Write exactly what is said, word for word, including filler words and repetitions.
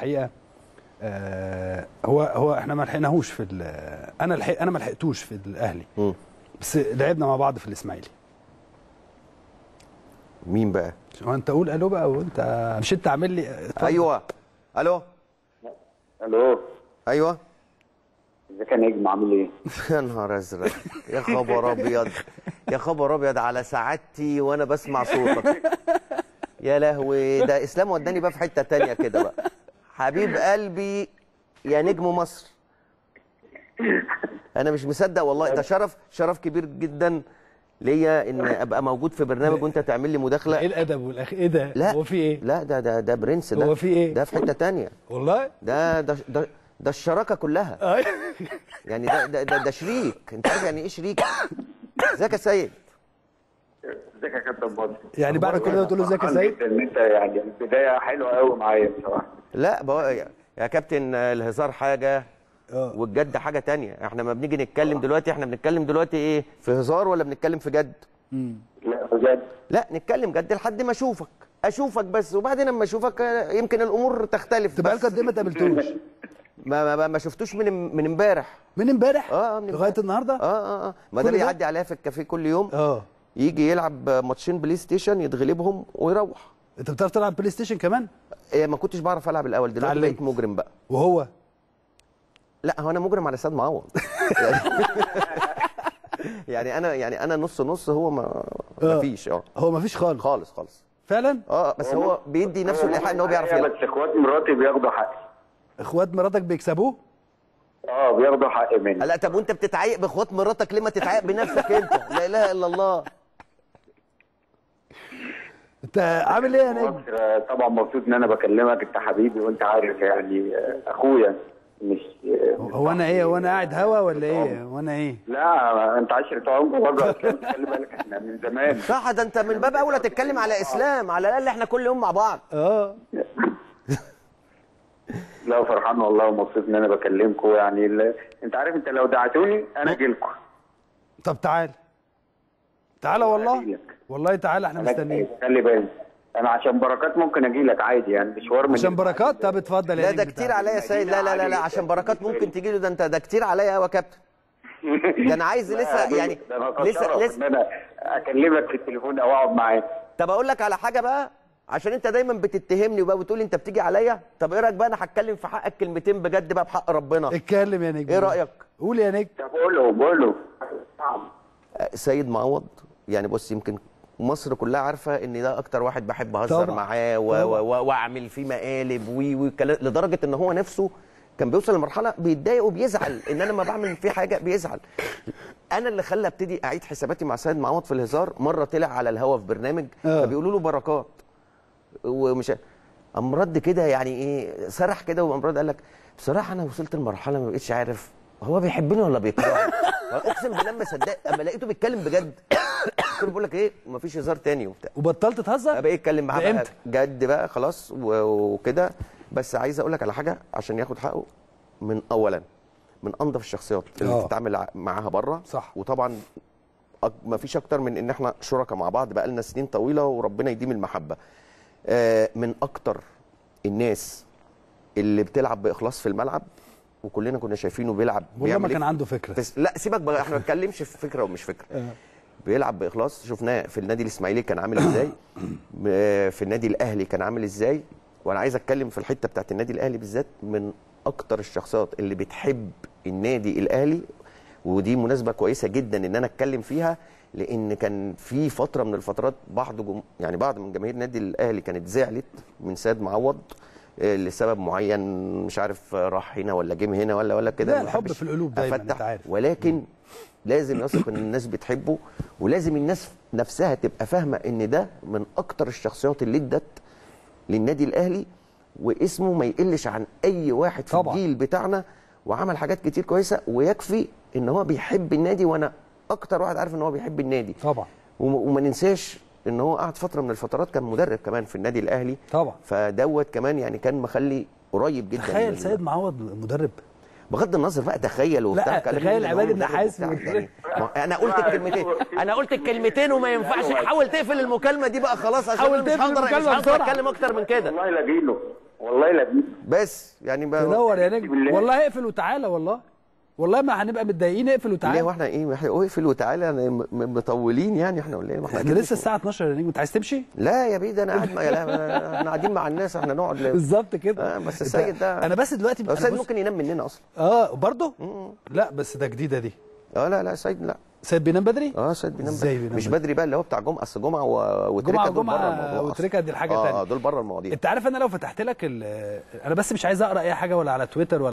الحقيقه آه هو هو احنا ما لحقناهوش في انا لحق انا ما لحقتوش في الاهلي م. بس لعبنا مع بعض في الاسماعيلي. مين بقى؟ انت قول الو بقى وانت مش انت عامل لي طبعا. ايوه الو الو ايوه ازيك يا نجم عامل ايه؟ يا نهار ازرق يا خبر ابيض يا خبر ابيض على سعادتي وانا بسمع صوتك. يا لهوي ده اسلام وداني بقى في حته ثانيه كده بقى. حبيب قلبي يا نجم مصر، انا مش مصدق والله، ده شرف شرف كبير جدا ليا ان ابقى موجود في برنامج وانت تعمل لي مداخله. ايه الادب والاخ ايه ده؟ لا هو في ايه؟ لا ده ده ده برنس، ده هو في ايه؟ ده في حته ثانيه والله، ده ده ده, ده الشراكه كلها يعني ده ده ده, ده شريك. انت عارف يعني ايه شريك؟ ازيك يا سيد؟ ازيك يا كابتن برضه؟ يعني بعد كل ده تقول له ازيك يا سيد؟ ان انت يعني البدايه حلوه قوي معايا بصراحه. لا بقى يا كابتن الهزار حاجه والجد حاجه ثانيه، احنا ما بنيجي نتكلم دلوقتي احنا بنتكلم دلوقتي ايه؟ في هزار ولا بنتكلم في جد؟ امم لا بجد، لا نتكلم جد لحد ما اشوفك اشوفك بس، وبعدين لما اشوفك يمكن الامور تختلف. تبقى لك قد ايه ما تقابلتوش؟ ما ما ما شفتوش من من امبارح من امبارح اه لغايه النهارده اه اه ما ده بيعدي عليا في الكافيه كل يوم اه يجي يلعب ماتشين بلاي ستيشن يتغلبهم ويروح. انت بتعرف تلعب بلاي ستيشن كمان؟ إيه ما كنتش بعرف العب الاول، دلوقتي بقيت مجرم بقى. وهو؟ لا هو انا مجرم على سيد معوض يعني, يعني انا يعني انا نص نص، هو ما مفيش اه هو مفيش خالص خالص خالص فعلا؟ اه بس هو بيدي نفسه الايحاء ان هو بيعرف يلعب. بس اخوات مراتي بياخدوا حقي. اخوات مراتك بيكسبوه؟ اه بياخدوا حقي مني. لا طب وانت بتتعايق باخوات مراتك ليه؟ ما تتعايق بنفسك انت، لا اله الا الله. انت عامل ايه يا نجم؟ طبعا مبسوط ان انا بكلمك، انت حبيبي وانت عارف يعني اخويا. مش هو انا ايه هو انا قاعد هوا ولا ايه؟ هو انا ايه؟ لا انت عشرة عمر برضه اسلام، خلي بالك احنا من زمان صح. ده انت من باب اولى تتكلم على اسلام، على الاقل احنا كل يوم مع بعض اه لا فرحان والله ومبسوط ان انا بكلمكم يعني ال... انت عارف انت لو دعتوني انا اجي لكم. طب تعال تعالى والله والله تعالى احنا مستنيين. خلي بالك انا عشان بركات ممكن اجي لك عادي يعني مشوار من عشان بركات. طب اتفضل يا نجم. لا ده كتير عليا يا سيد، لا لا لا, لا عشان بركات ممكن تجي له، ده انت ده كتير عليا قوي يا كابتن، ده انا عايز لسه يعني لسه لسه انا اكلمك في التليفون او اقعد معاك. طب اقول لك على حاجه بقى، عشان انت دايما بتتهمني وبقى بتقول انت بتيجي عليا، طب ايه رايك بقى انا هتكلم في حقك كلمتين بجد بقى بحق ربنا. اتكلم يا نجم. ايه رايك؟ قول يا نجم. طب قوله قوله. سيد معوض يعني بص، يمكن مصر كلها عارفه ان ده اكتر واحد بحب اهزر معاه واعمل فيه مقالب وي وكلام، لدرجه ان هو نفسه كان بيوصل لمرحله بيتضايق وبيزعل ان انا ما بعمل فيه حاجه بيزعل. انا اللي خلى ابتدي اعيد حساباتي مع سيد معوض في الهزار. مره طلع على الهوا في برنامج فبيقولوا له بركات ومش قام رد كده يعني ايه، سرح كده وقام رد قال لك بصراحه انا وصلت لمرحله ما بقتش عارف هو بيحبني ولا بيكرهني. اقسم بالله ما صدقت اما لقيته بيتكلم بجد. كنت بقول لك ايه مفيش هزار تاني وبتاع. وبطلت تهزر؟ بقيت اتكلم معاه بقى جد بقى خلاص وكده. بس عايز اقول لك على حاجه عشان ياخد حقه، من اولا من انضف الشخصيات اللي بتتعامل معاها بره صح، وطبعا مفيش اكتر من ان احنا شركاء مع بعض بقى لنا سنين طويله وربنا يديم المحبه. من اكتر الناس اللي بتلعب باخلاص في الملعب، وكلنا كنا شايفينه بيلعب والله ما كان عنده فكره. لا سيبك بقى احنا ما بنتكلمش في فكره ومش فكره. بيلعب باخلاص، شفناه في النادي الاسماعيلي كان عامل ازاي، في النادي الاهلي كان عامل ازاي. وانا عايز اتكلم في الحته بتاعت النادي الاهلي بالذات، من اكتر الشخصيات اللي بتحب النادي الاهلي، ودي مناسبه كويسه جدا ان انا اتكلم فيها، لان كان في فتره من الفترات بعض جم... يعني بعض من جماهير النادي الاهلي كانت زعلت من سيد معوض لسبب معين، مش عارف راح هنا ولا جه هنا ولا ولا كده. لا الحب في القلوب دايما انت عارف، ولكن لازم يثق ان الناس بتحبه، ولازم الناس نفسها تبقى فاهمه ان ده من اكتر الشخصيات اللي ادت للنادي الاهلي، واسمه ما يقلش عن اي واحد في الجيل بتاعنا، وعمل حاجات كتير كويسه، ويكفي ان هو بيحب النادي، وانا اكتر واحد عارف ان هو بيحب النادي طبعا. وما ننساش ان هو قعد فتره من الفترات كان مدرب كمان في النادي الاهلي طبعا، فدوت كمان يعني كان مخلي قريب جدا. تخيل سيد معوض مدرب، بغض النظر بقى تخيل وبتاع كلام. تخيل عماد النحاس مدرب. انا قلت الكلمتين انا قلت الكلمتين وما ينفعش. حاول تقفل المكالمه دي بقى خلاص، عشان مش هقدر مش هقدر اتكلم اكتر من كده والله. لا جيله والله لا بيه. بس يعني تنور يا نجم والله. اقفل وتعالى والله والله ما هنبقى متضايقين. اقفل وتعالى. ليه واحنا ايه اقفل وتعالى مطولين يعني احنا ولا ايه؟ ما احنا لسه الساعه اتناشر يا نجم. انت عايز تمشي؟ لا يا بيه ده انا قاعد احنا قاعدين مع الناس احنا نقعد بالظبط كده. آه بس السيد ده انا بس دلوقتي السيد ممكن ينام مننا اصلا. اه برضه؟ لا بس ده جديده دي. اه لا لا السيد لا سيد بينام بدري؟ اه سيد بينام بدري. بينام مش بدري, بدري بقى اللي هو بتاع جمعه. اصل جمعه وتركه دول بره الموضوع. وتركه دي الحاجه الثانيه. اه دول بره المواضيع. انت عارف انا لو فتحت لك انا بس مش عايز اقرا اي حاجه ولا على تويتر ولا